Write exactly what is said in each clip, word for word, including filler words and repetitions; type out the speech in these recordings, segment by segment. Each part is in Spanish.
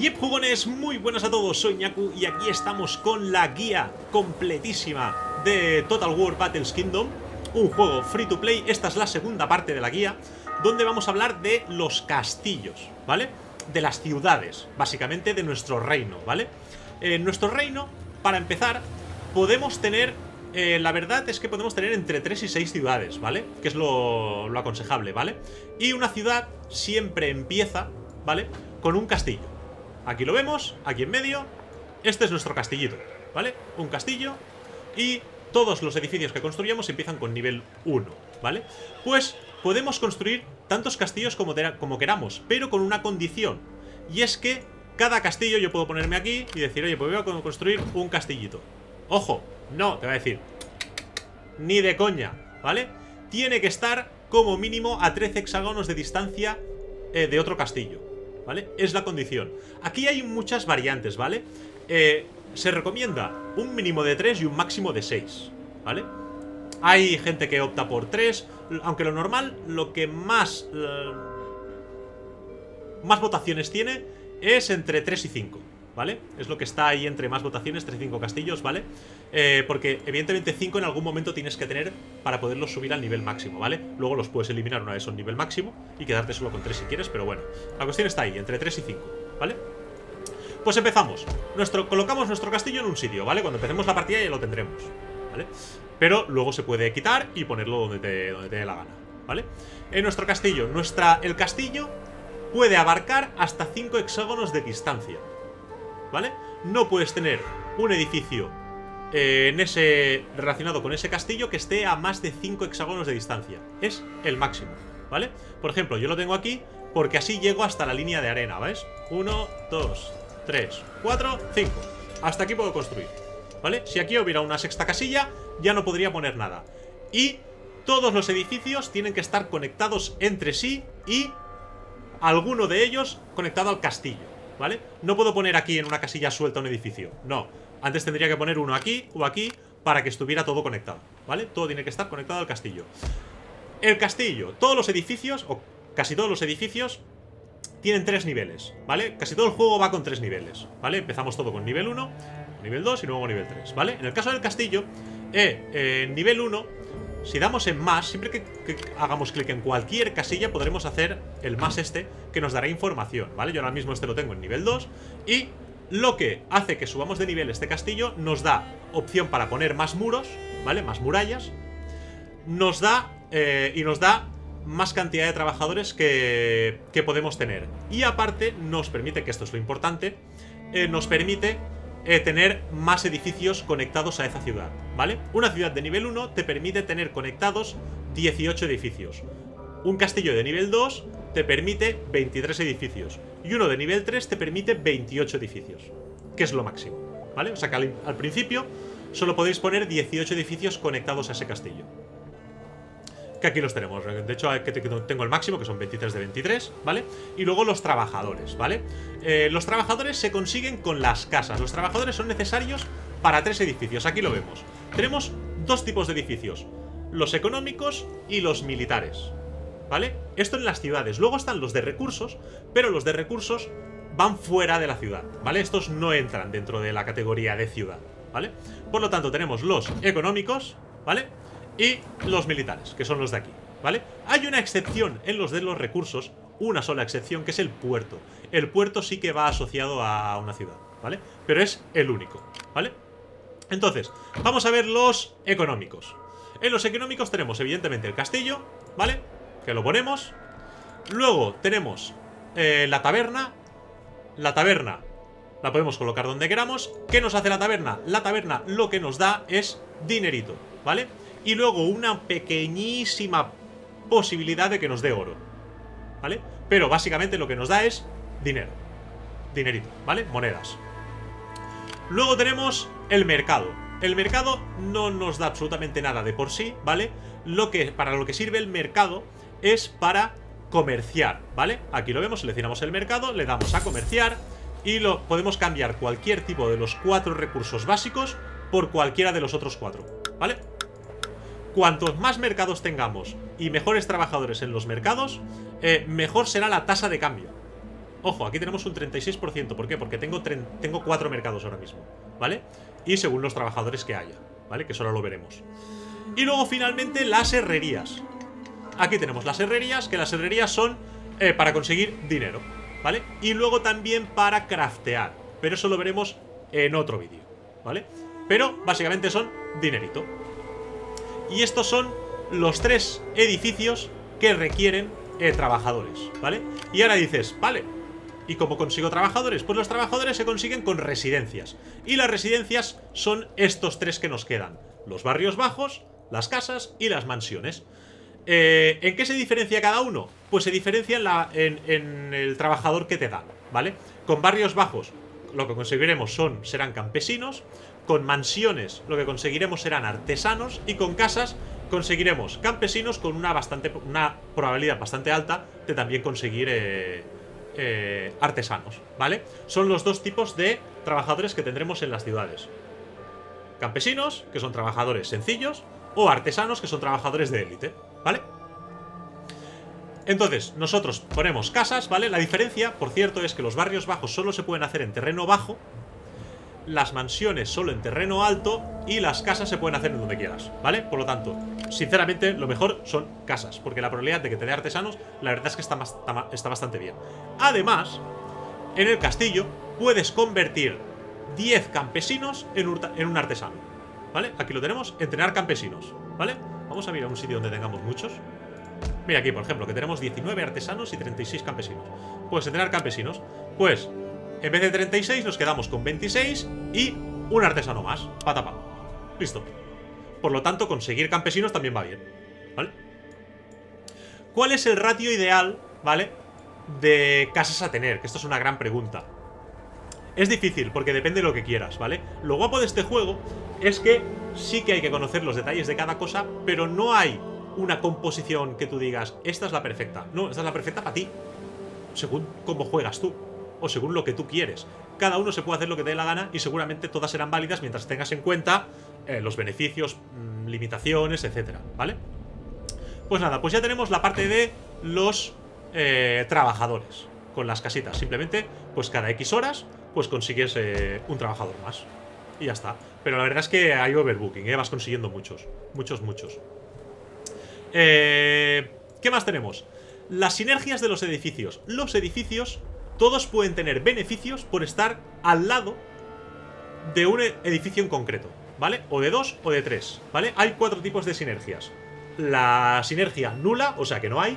Y jugones, muy buenas a todos, soy Nyaku y aquí estamos con la guía completísima de Total War Battles Kingdom, un juego free to play. Esta es la segunda parte de la guía, donde vamos a hablar de los castillos, ¿vale? De las ciudades, básicamente de nuestro reino, ¿vale? En nuestro reino, para empezar, podemos tener... Eh, la verdad es que podemos tener entre tres y seis ciudades, ¿vale? Que es lo, lo aconsejable, ¿vale? Y una ciudad siempre empieza, ¿vale? Con un castillo. Aquí lo vemos, aquí en medio. Este es nuestro castillito, ¿vale? Un castillo. Y todos los edificios que construyamos empiezan con nivel uno, ¿vale? Pues podemos construir tantos castillos como, te, como queramos, pero con una condición. Y es que cada castillo yo puedo ponerme aquí y decir, oye, pues voy a construir un castillito. ¡Ojo! No, te voy a decir, ni de coña, ¿vale? Tiene que estar como mínimo a trece hexágonos de distancia eh, de otro castillo, ¿vale? Es la condición. Aquí hay muchas variantes, ¿vale? Eh, se recomienda un mínimo de tres y un máximo de seis, ¿vale? Hay gente que opta por tres, aunque lo normal, lo que más, eh, más votaciones tiene es entre tres y cinco. ¿Vale? Es lo que está ahí entre más votaciones, tres a cinco castillos, ¿vale? Eh, porque evidentemente cinco en algún momento tienes que tener para poderlos subir al nivel máximo, ¿vale? Luego los puedes eliminar una vez a un nivel máximo y quedarte solo con tres si quieres, pero bueno. La cuestión está ahí, entre tres y cinco, ¿vale? Pues empezamos. Nuestro, colocamos nuestro castillo en un sitio, ¿vale? Cuando empecemos la partida ya lo tendremos, ¿vale? Pero luego se puede quitar y ponerlo donde te, donde te dé la gana, ¿vale? En nuestro castillo, nuestra, el castillo puede abarcar hasta cinco hexágonos de distancia, ¿vale? No puedes tener un edificio eh, en ese relacionado con ese castillo que esté a más de cinco hexágonos de distancia. Es el máximo, ¿vale? Por ejemplo, yo lo tengo aquí porque así llego hasta la línea de arena, ¿ves? uno, dos, tres, cuatro, cinco. Hasta aquí puedo construir, ¿vale? Si aquí hubiera una sexta casilla, ya no podría poner nada. Y todos los edificios tienen que estar conectados entre sí y alguno de ellos conectado al castillo, ¿vale? No puedo poner aquí en una casilla suelta un edificio. No, antes tendría que poner uno aquí o aquí para que estuviera todo conectado, ¿vale? Todo tiene que estar conectado al castillo. El castillo, todos los edificios, o casi todos los edificios, tienen tres niveles, ¿vale? Casi todo el juego va con tres niveles, ¿vale? Empezamos todo con nivel uno, nivel dos y luego nivel tres, ¿vale? En el caso del castillo, eh, eh, nivel uno, si damos en más, siempre que, que hagamos clic en cualquier casilla podremos hacer el más este, que nos dará información, ¿vale? Yo ahora mismo este lo tengo en nivel dos y lo que hace que subamos de nivel este castillo nos da opción para poner más muros, ¿vale? Más murallas. Nos da, eh, y nos da más cantidad de trabajadores que, que podemos tener. Y aparte nos permite, que esto es lo importante, eh, nos permite eh, tener más edificios conectados a esa ciudad, ¿vale? Una ciudad de nivel uno te permite tener conectados dieciocho edificios. Un castillo de nivel dos te permite veintitrés edificios. Y uno de nivel tres te permite veintiocho edificios, que es lo máximo, ¿vale? O sea que al, al principio solo podéis poner dieciocho edificios conectados a ese castillo. Que aquí los tenemos. De hecho, que tengo el máximo, que son veintitrés de veintitrés, ¿vale? Y luego los trabajadores, ¿vale? Eh, los trabajadores se consiguen con las casas. Los trabajadores son necesarios para tres edificios. Aquí lo vemos. Tenemos dos tipos de edificios: los económicos y los militares, ¿vale? Esto en las ciudades. Luego están los de recursos, pero los de recursos van fuera de la ciudad, ¿vale? Estos no entran dentro de la categoría de ciudad, ¿vale? Por lo tanto, tenemos los económicos, ¿vale? Y los militares, que son los de aquí, ¿vale? Hay una excepción en los de los recursos, una sola excepción, que es el puerto. El puerto sí que va asociado a una ciudad, ¿vale? Pero es el único, ¿vale? Entonces, vamos a ver los económicos. En los económicos tenemos, evidentemente, el castillo, ¿vale? Que lo ponemos. Luego tenemos eh, la taberna. La taberna la podemos colocar donde queramos. ¿Qué nos hace la taberna? La taberna lo que nos da es dinerito, ¿vale? Y luego una pequeñísima posibilidad de que nos dé oro, ¿vale? Pero básicamente lo que nos da es dinero. Dinerito, ¿vale? Monedas. Luego tenemos el mercado. El mercado no nos da absolutamente nada de por sí, ¿vale? Lo que, para lo que sirve el mercado es para comerciar, ¿vale? Aquí lo vemos, seleccionamos el mercado, le damos a comerciar y lo podemos cambiar cualquier tipo de los cuatro recursos básicos por cualquiera de los otros cuatro, ¿vale? Cuantos más mercados tengamos y mejores trabajadores en los mercados, eh, mejor será la tasa de cambio, Ojo, aquí tenemos un treinta y seis por ciento. ¿Por qué? Porque tengo, tengo cuatro mercados ahora mismo, ¿vale? Y según los trabajadores que haya, ¿vale? Que eso ahora lo veremos. Y luego finalmente las herrerías. Aquí tenemos las herrerías, que las herrerías son eh, para conseguir dinero, ¿vale? Y luego también para craftear, pero eso lo veremos en otro vídeo, ¿vale? Pero básicamente son dinerito. Y estos son los tres edificios que requieren eh, trabajadores, ¿vale? Y ahora dices, vale, ¿y cómo consigo trabajadores? Pues los trabajadores se consiguen con residencias. Y las residencias son estos tres que nos quedan: los barrios bajos, las casas y las mansiones. Eh, ¿En qué se diferencia cada uno? Pues se diferencia en, la, en, en el trabajador que te da, ¿vale? Con barrios bajos lo que conseguiremos son, serán campesinos. Con mansiones lo que conseguiremos serán artesanos. Y con casas conseguiremos campesinos con una, bastante, una probabilidad bastante alta de también conseguir eh, eh, artesanos, ¿vale? Son los dos tipos de trabajadores que tendremos en las ciudades. Campesinos, que son trabajadores sencillos, o artesanos, que son trabajadores de élite, ¿vale? Entonces, nosotros ponemos casas, ¿vale? La diferencia, por cierto, es que los barrios bajos solo se pueden hacer en terreno bajo, las mansiones solo en terreno alto y las casas se pueden hacer en donde quieras, ¿vale? Por lo tanto, sinceramente, lo mejor son casas, porque la probabilidad de que te dé artesanos, la verdad es que está, más, está, está bastante bien. Además, en el castillo puedes convertir diez campesinos en un, en un artesano, ¿vale? Aquí lo tenemos, entrenar campesinos, ¿vale? Vamos a mirar un sitio donde tengamos muchos. Mira aquí, por ejemplo, que tenemos diecinueve artesanos y treinta y seis campesinos. Pues entrenar campesinos, pues... en vez de treinta y seis nos quedamos con veintiséis y un artesano más, pata pata. Listo. Por lo tanto, conseguir campesinos también va bien, ¿vale? ¿Cuál es el ratio ideal, ¿vale? De casas a tener, que esto es una gran pregunta. Es difícil porque depende de lo que quieras, ¿vale? Lo guapo de este juego es que sí que hay que conocer los detalles de cada cosa, pero no hay una composición que tú digas, esta es la perfecta. No, esta es la perfecta para ti, según cómo juegas tú o según lo que tú quieres. Cada uno se puede hacer lo que te dé la gana y seguramente todas serán válidas mientras tengas en cuenta eh, los beneficios, mmm, limitaciones, etcétera, ¿vale? Pues nada, pues ya tenemos la parte de los eh, trabajadores con las casitas. Simplemente, pues cada X horas, pues consigues eh, un trabajador más y ya está. Pero la verdad es que hay overbooking, ¿eh? Vas consiguiendo muchos, muchos, muchos. Eh, ¿Qué más tenemos? Las sinergias de los edificios. Los edificios... todos pueden tener beneficios por estar al lado de un edificio en concreto, ¿vale? O de dos o de tres, ¿vale? Hay cuatro tipos de sinergias. La sinergia nula, o sea que no hay.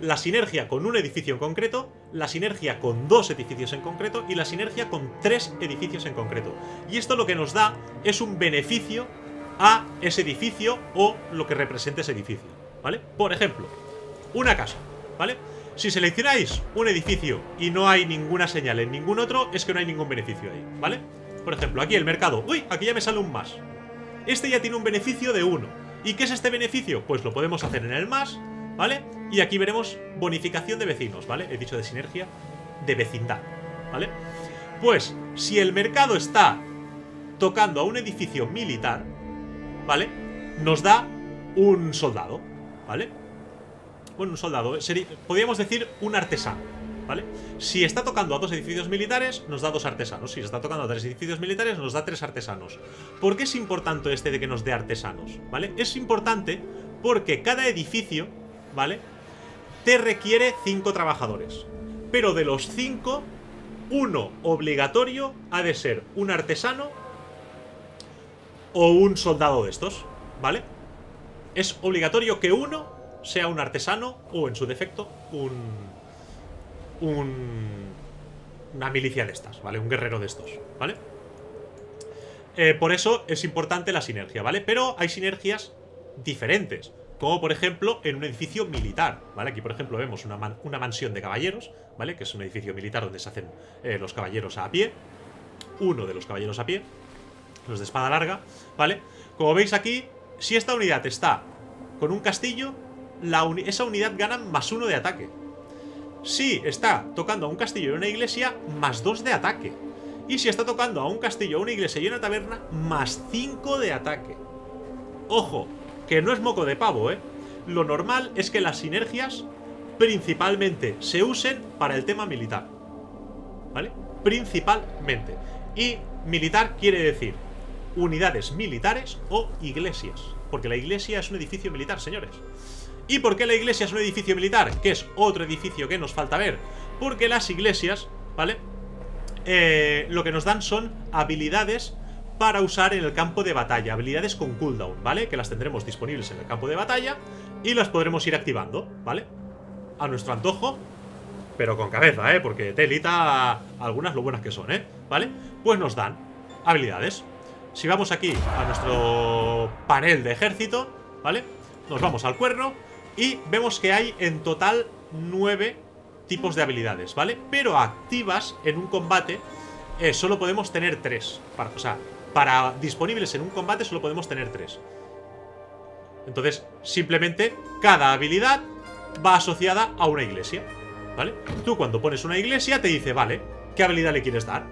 La sinergia con un edificio en concreto, la sinergia con dos edificios en concreto y la sinergia con tres edificios en concreto. Y esto lo que nos da es un beneficio a ese edificio o lo que representa ese edificio, ¿vale? Por ejemplo, una casa, ¿vale? Si seleccionáis un edificio y no hay ninguna señal en ningún otro, es que no hay ningún beneficio ahí, ¿vale? Por ejemplo, aquí el mercado. ¡Uy! Aquí ya me sale un más. Este ya tiene un beneficio de uno. ¿Y qué es este beneficio? Pues lo podemos hacer en el más, ¿vale? Y aquí veremos bonificación de vecinos, ¿vale? He dicho de sinergia, de vecindad, ¿vale? Pues, si el mercado está tocando a un edificio militar, ¿vale? Nos da un soldado, ¿vale? Bueno, un soldado, sería, podríamos decir un artesano, ¿vale? Si está tocando a dos edificios militares, nos da dos artesanos. Si está tocando a tres edificios militares, nos da tres artesanos. ¿Por qué es importante este de que nos dé artesanos? ¿Vale? Es importante porque cada edificio, ¿vale? Te requiere cinco trabajadores. Pero de los cinco, uno obligatorio ha de ser un artesano o un soldado de estos, ¿vale? Es obligatorio que uno sea un artesano o, en su defecto, un, un... una milicia de estas, ¿vale? Un guerrero de estos, ¿vale? Eh, por eso es importante la sinergia, ¿vale? Pero hay sinergias diferentes, como por ejemplo en un edificio militar, ¿vale? Aquí por ejemplo vemos una, man una mansión de caballeros, ¿vale? Que es un edificio militar donde se hacen eh, los caballeros a pie. Uno de los caballeros a pie, los de espada larga, ¿vale? Como veis aquí, si esta unidad está con un castillo, La uni esa unidad gana más uno de ataque. Si está tocando a un castillo y una iglesia, más dos de ataque. Y si está tocando a un castillo, una iglesia y una taberna, más cinco de ataque. Ojo, que no es moco de pavo, ¿eh? Lo normal es que las sinergias principalmente se usen para el tema militar, ¿vale? Principalmente. Y militar quiere decir unidades militares o iglesias, porque la iglesia es un edificio militar, señores. ¿Y por qué la iglesia es un edificio militar? Que es otro edificio que nos falta ver. Porque las iglesias, ¿vale? Eh, lo que nos dan son habilidades para usar en el campo de batalla, habilidades con cooldown, ¿vale? Que las tendremos disponibles en el campo de batalla y las podremos ir activando, ¿vale? A nuestro antojo, pero con cabeza, ¿eh? Porque telita, algunas lo buenas que son, ¿eh? ¿Vale? Pues nos dan habilidades. Si vamos aquí a nuestro panel de ejército, ¿vale? Nos vamos al cuerno y vemos que hay en total nueve tipos de habilidades, ¿vale? Pero activas en un combate eh, solo podemos tener tres. Para, o sea, para disponibles en un combate solo podemos tener tres. Entonces, simplemente cada habilidad va asociada a una iglesia, ¿vale? Tú cuando pones una iglesia te dice, vale, ¿qué habilidad le quieres dar?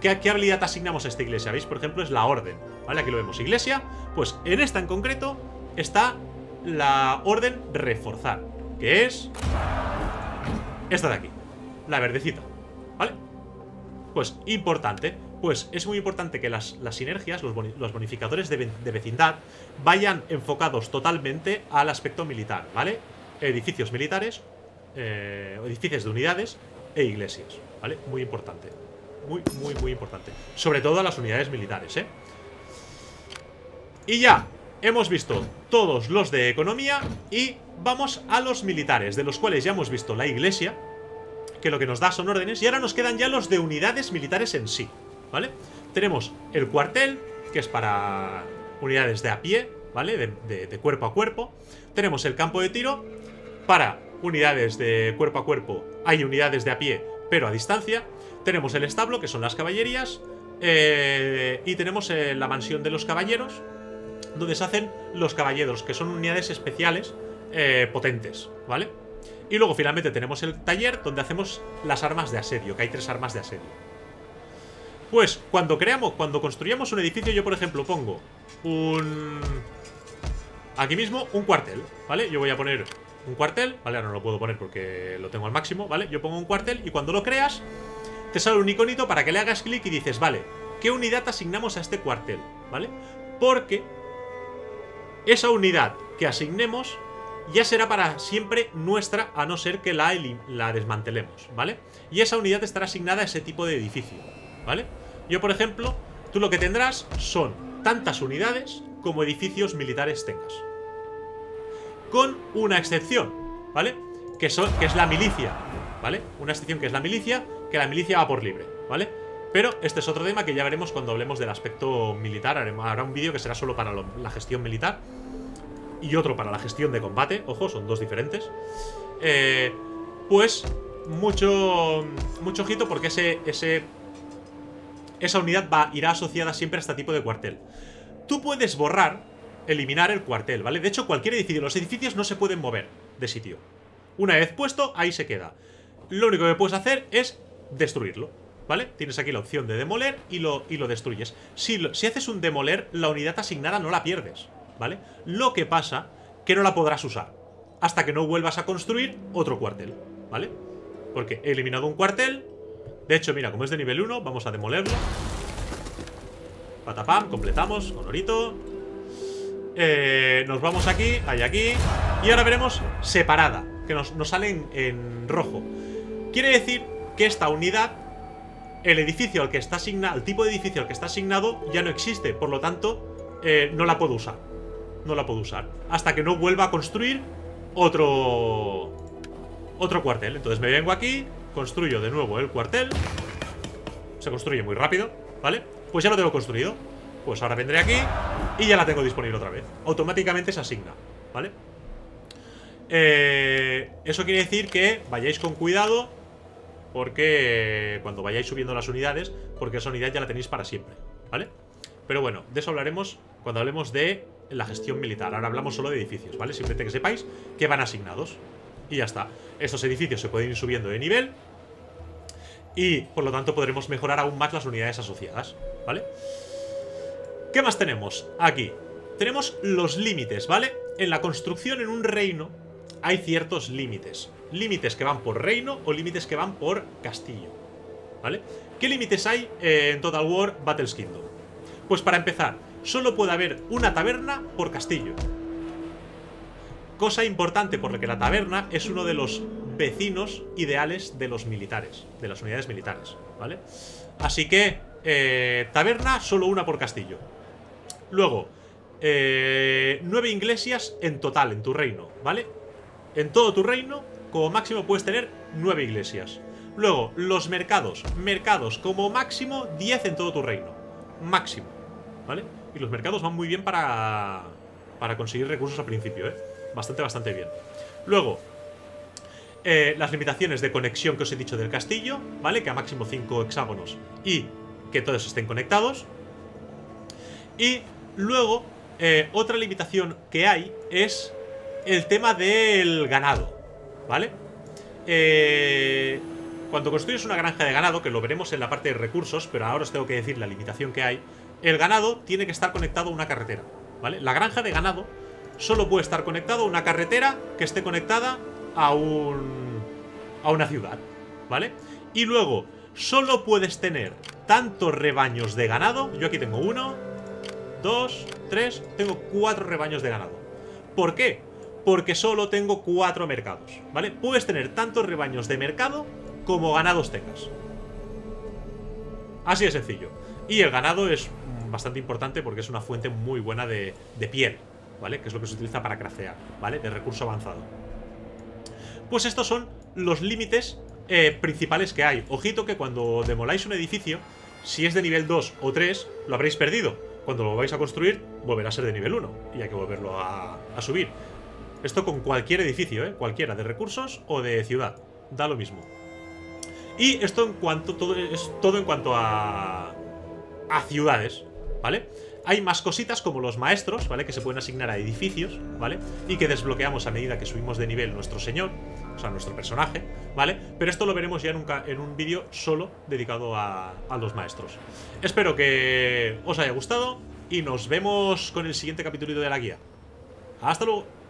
¿Qué, qué habilidad te asignamos a esta iglesia? ¿Veis? Por ejemplo, es la orden, ¿vale? Aquí lo vemos, iglesia. Pues en esta en concreto está la orden reforzar, que es esta de aquí, la verdecita, ¿vale? Pues importante, pues es muy importante que las, las sinergias, los, boni, los bonificadores de, de vecindad vayan enfocados totalmente al aspecto militar, ¿vale? Edificios militares, eh, edificios de unidades e iglesias, ¿vale? Muy importante, muy, muy, muy importante. Sobre todo a las unidades militares, ¿eh? Y ya, hemos visto todos los de economía y vamos a los militares, de los cuales ya hemos visto la iglesia, que lo que nos da son órdenes. Y ahora nos quedan ya los de unidades militares en sí, ¿vale? Tenemos el cuartel, que es para unidades de a pie, ¿vale? De, de, de cuerpo a cuerpo. Tenemos el campo de tiro, para unidades de cuerpo a cuerpo. Hay unidades de a pie, pero a distancia. Tenemos el establo, que son las caballerías, eh, y tenemos eh, la mansión de los caballeros, donde se hacen los caballeros, que son unidades especiales Eh, potentes, ¿vale? Y luego finalmente tenemos el taller, donde hacemos las armas de asedio, que hay tres armas de asedio. Pues cuando creamos, cuando construyamos un edificio, yo por ejemplo pongo un... aquí mismo un cuartel, ¿vale? Yo voy a poner un cuartel, ¿vale? Ahora no lo puedo poner porque lo tengo al máximo, ¿vale? Yo pongo un cuartel y cuando lo creas te sale un iconito para que le hagas clic y dices, vale, ¿qué unidad asignamos a este cuartel? ¿Vale? Porque esa unidad que asignemos ya será para siempre nuestra, a no ser que la, la desmantelemos, ¿vale? Y esa unidad estará asignada a ese tipo de edificio, ¿vale? Yo, por ejemplo, tú lo que tendrás son tantas unidades como edificios militares tengas, con una excepción, ¿vale? Que, son, que es la milicia, ¿vale? Una excepción que es la milicia, que la milicia va por libre, ¿vale? Pero este es otro tema que ya veremos cuando hablemos del aspecto militar. Habrá un vídeo que será solo para lo, la gestión militar y otro para la gestión de combate. Ojo, son dos diferentes. eh, Pues mucho mucho ojito, porque ese, ese esa unidad va, irá asociada siempre a este tipo de cuartel. Tú puedes borrar, eliminar el cuartel, ¿vale? De hecho, cualquier edificio, los edificios no se pueden mover de sitio. Una vez puesto, ahí se queda. Lo único que puedes hacer es destruirlo, ¿vale? Tienes aquí la opción de demoler y lo, y lo destruyes. Si, lo, si haces un demoler, la unidad asignada no la pierdes, ¿vale? Lo que pasa que no la podrás usar hasta que no vuelvas a construir otro cuartel, ¿vale? Porque he eliminado un cuartel. De hecho, mira, como es de nivel uno, vamos a demolerlo. Patapam, completamos, honorito. eh, Nos vamos aquí, hay aquí. Y ahora veremos separada, que nos, nos sale en, en rojo. Quiere decir que esta unidad, el edificio al que está asignado, el tipo de edificio al que está asignado, ya no existe. Por lo tanto, eh, no la puedo usar. No la puedo usar hasta que no vuelva a construir otro otro cuartel. Entonces me vengo aquí, construyo de nuevo el cuartel. Se construye muy rápido, ¿vale? Pues ya lo tengo construido. Pues ahora vendré aquí y ya la tengo disponible otra vez. Automáticamente se asigna, ¿vale? Eh, eso quiere decir que vayáis con cuidado, porque cuando vayáis subiendo las unidades, porque esa unidad ya la tenéis para siempre, ¿vale? Pero bueno, de eso hablaremos cuando hablemos de la gestión militar. Ahora hablamos solo de edificios, ¿vale? Simplemente que sepáis que van asignados y ya está. Estos edificios se pueden ir subiendo de nivel y por lo tanto podremos mejorar aún más las unidades asociadas, ¿vale? ¿Qué más tenemos aquí? Tenemos los límites, ¿vale? En la construcción en un reino hay ciertos límites. Límites que van por reino o límites que van por castillo, ¿vale? ¿Qué límites hay en Total War Battles Kingdom? Pues para empezar, solo puede haber una taberna por castillo. Cosa importante, porque la taberna es uno de los vecinos ideales de los militares, de las unidades militares, ¿vale? Así que, eh, taberna, solo una por castillo. Luego, eh, nueve iglesias en total en tu reino, ¿vale? En todo tu reino, como máximo puedes tener nueve iglesias. Luego, los mercados. Mercados, como máximo, diez en todo tu reino. Máximo, ¿vale? Y los mercados van muy bien para, para conseguir recursos al principio, ¿eh? Bastante, bastante bien. Luego, eh, las limitaciones de conexión que os he dicho del castillo, ¿vale? Que a máximo cinco hexágonos y que todos estén conectados. Y luego, eh, otra limitación que hay es el tema del ganado, ¿vale? Eh, cuando construyes una granja de ganado, que lo veremos en la parte de recursos, pero ahora os tengo que decir la limitación que hay, el ganado tiene que estar conectado a una carretera, ¿vale? La granja de ganado solo puede estar conectado a una carretera que esté conectada a un, a una ciudad, ¿vale? Y luego, solo puedes tener tantos rebaños de ganado. Yo aquí tengo uno, dos, tres, tengo cuatro rebaños de ganado. ¿Por qué? Porque solo tengo cuatro mercados, ¿vale? Puedes tener tantos rebaños de mercado como ganados tengas. Así de sencillo. Y el ganado es bastante importante porque es una fuente muy buena de, de piel, ¿vale? Que es lo que se utiliza para craftear, ¿vale? De recurso avanzado. Pues estos son los límites eh, principales que hay. Ojito que cuando demoláis un edificio, si es de nivel dos o tres, lo habréis perdido. Cuando lo vais a construir, volverá a ser de nivel uno y hay que volverlo a, a subir. Esto con cualquier edificio, ¿eh? Cualquiera, de recursos o de ciudad, da lo mismo. Y esto en cuanto, todo, es todo en cuanto a, a ciudades, ¿vale? Hay más cositas como los maestros, ¿vale? Que se pueden asignar a edificios, ¿vale? Y que desbloqueamos a medida que subimos de nivel nuestro señor, o sea, nuestro personaje, ¿vale? Pero esto lo veremos ya en un, en un vídeo solo dedicado a, a los maestros. Espero que os haya gustado y nos vemos con el siguiente capítulo de la guía. ¡Hasta luego!